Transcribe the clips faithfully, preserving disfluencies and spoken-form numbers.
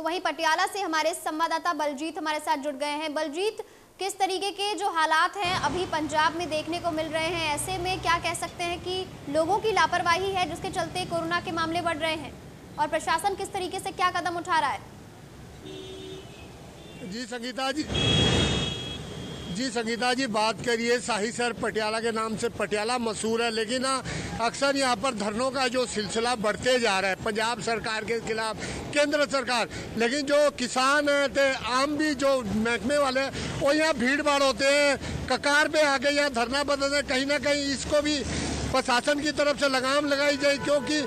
तो वहीं पटियाला से हमारे संवाददाता बलजीत हमारे साथ जुड़ गए हैं। बलजीत, किस तरीके के जो हालात हैं अभी पंजाब में देखने को मिल रहे हैं, ऐसे में क्या कह सकते हैं कि लोगों की लापरवाही है जिसके चलते कोरोना के मामले बढ़ रहे हैं और प्रशासन किस तरीके से क्या कदम उठा रहा है? जी संगीता जी जी संगीता जी बात करिए, शाही शहर पटियाला के नाम से पटियाला मशहूर है, लेकिन अक्सर यहाँ पर धरनों का जो सिलसिला बढ़ते जा रहा है पंजाब सरकार के खिलाफ, केंद्र सरकार, लेकिन जो किसान थे, आम भी जो महकमे वाले, वो यहाँ भीड़ भाड़ होते हैं, ककार पे आके यहाँ धरना बदल रहे। कहीं ना कहीं इसको भी प्रशासन की तरफ से लगाम लगाई जाए, क्योंकि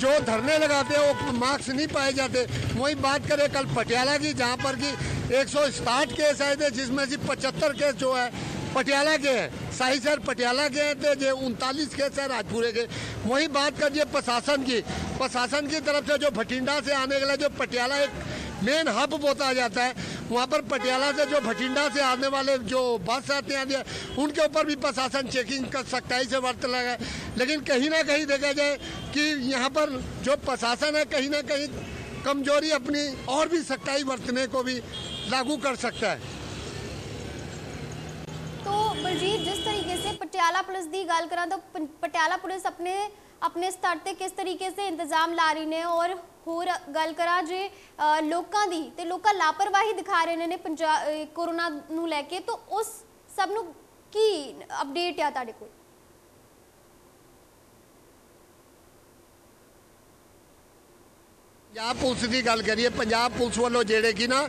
जो धरने लगाते हैं वो मार्क्स नहीं पाए जाते। वही बात करें कल पटियाला की, जहाँ पर कि एक सौ साठ केस आए थे, जिसमें से पचहत्तर केस जो है पटियाला के हैं, शाही शहर पटियाला के हैं, जो उनतालीस केस है राजपुरे के। वही बात करिए प्रशासन की, प्रशासन की तरफ से जो भटिंडा से आने के लिए जो पटियाला एक मेन हब बोता जाता है, वहाँ पर पटियाला से जो भटिंडा से आने वाले जो बस आते हैं उनके ऊपर भी प्रशासन चेकिंग कर सख्ताई से वर्त लगा। लेकिन कहीं ना कहीं देखा जाए कि यहाँ पर जो प्रशासन है कहीं ना कहीं कमजोरी अपनी और भी सख्ताई बरतने को भी लागू कर सकता है। तो बलजीत, जिस तरीके से पटियाला पुलिस दी गल करा तो पटियाला पुलिस अपने अपने स्तर ते किस तरीके से इंतजाम ला रही ने और होर गल करा जे लोगों की तो लोग लापरवाही दिखा रहे ने पंजाब कोरोना नू लेके, तो उस सब नू की अपडेट है तुहाडे कोल? पंजाब पुलिस की गल करिए, पंजाब पुलिस वालों जेडे कि ना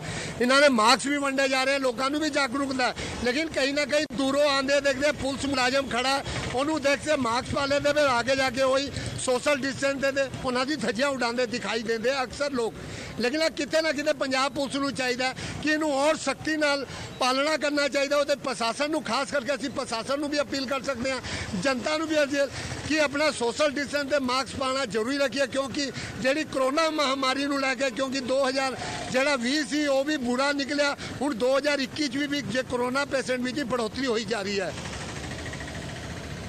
इन्होंने मार्क्स भी वंडे जा रहे हैं, लोगों भी जागरूकता, लेकिन कहीं ना कहीं दूरों आते देखते पुलिस मुलाजम खड़ा उन्होंने देखते मार्क्स पा लेते, फिर आगे जाके वही सोशल डिस्टेंस देते उन्होंने धज्जियां उड़ाते दिखाई देते अक्सर लोग। लेकिन कितने ना कितने पंजाब पुलिस को चाहिए कि इन्हों और सख्ती नाल पालना करना चाहिए। और प्रशासन को खास करके असीं प्रशासन को भी अपील कर सकते हैं, जनता को भी अपील कि अपना सोशल डिस्टेंस के मास्क पाना जरूरी रखिए, क्योंकि जी कोरोना महामारी को लैके क्योंकि दो हज़ार जोड़ा भी सी वह भी बुरा निकलिया, हूँ दो हज़ार इक्की भी, भी जो कोरोना पेसेंट भी जी बढ़ोतरी हो जा रही है।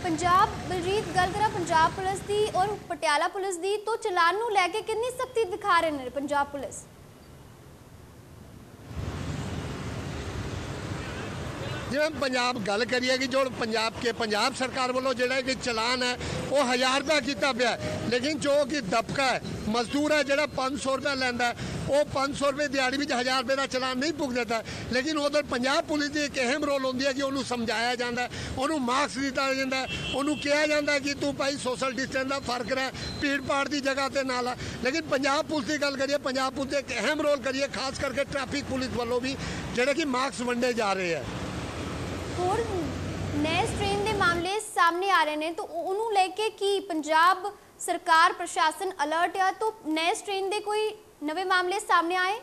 पंजाब बलजीत गल करा पंजाब पुलिस की और पटियाला पुलिस की, तो चलान को लैके कितनी सख्ती दिखा रहे हैं पंजाब पुलिस? जिवें पंजाब गल करिए कि जो पंजाब के पंजाब सरकार वालों जोड़ा कि चलान है वो हज़ार रुपया किया पाया, लेकिन जो कि दबका है मजदूर है जोड़ा पाँच सौ रुपया लैंदा है, वो पाँच सौ रुपये दिहाड़ी में हज़ार रुपये का चलान नहीं भुगत देता। लेकिन उधर पंजाब पुलिस की एक अहम रोल होती है कि उन्होंने समझाया जाता है, उन्होंने मार्क्स दिता जाता है, उन्होंने कहा जाता है कि तू भाई सोशल डिस्टेंस का फर्क रह भीड़ भाड़ की जगह से ना ला। लेकिन पंजाब पुलिस की गल करिए, पंजाब पुलिस एक अहम रोल करिए, खास करके ट्रैफिक पुलिस वालों भी जोड़े कि मार्क्स वंडे जा रहे हैं। ਹੋਰ ਨੈਸ ਟ੍ਰੇਨ ਦੇ ਮਾਮਲੇ ਸਾਹਮਣੇ ਆ ਰਹੇ ਨੇ, ਤਾਂ ਉਹਨੂੰ ਲੈ ਕੇ ਕੀ ਪੰਜਾਬ ਸਰਕਾਰ ਪ੍ਰਸ਼ਾਸਨ ਅਲਰਟ ਆ? ਤਾਂ ਨੈਸ ਟ੍ਰੇਨ ਦੇ ਕੋਈ ਨਵੇਂ ਮਾਮਲੇ ਸਾਹਮਣੇ ਆਏ?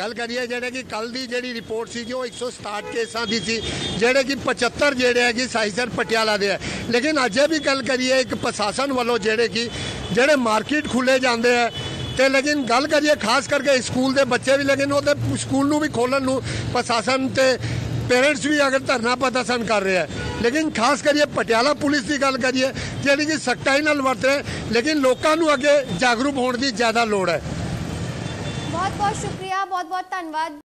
गल करिए जेडे कि कल की जी रिपोर्ट सी जी वो एक सौ सताहठ केसा की सी, जेडे कि पचहत्तर जोड़े है कि शाही शहर पटियाला दे है। लेकिन अजे भी गल करिए एक प्रशासन वालों जोड़े कि जोड़े मार्केट खुले जाते हैं तो, लेकिन गल करिए खास करके स्कूल के बच्चे भी, लेकिन वो स्कूल भी खोलन प्रशासन तो पेरेंट्स भी अगर धरना प्रदर्शन कर रहे हैं। लेकिन खास करिए पटियाला पुलिस की गल करिए जी कि सख्ताई नाल वरत रहे, लेकिन लोगों अगे जागरूक होने की ज़्यादा लड़ है। बहुत बहुत शुक्रिया, बहुत बहुत धन्यवाद।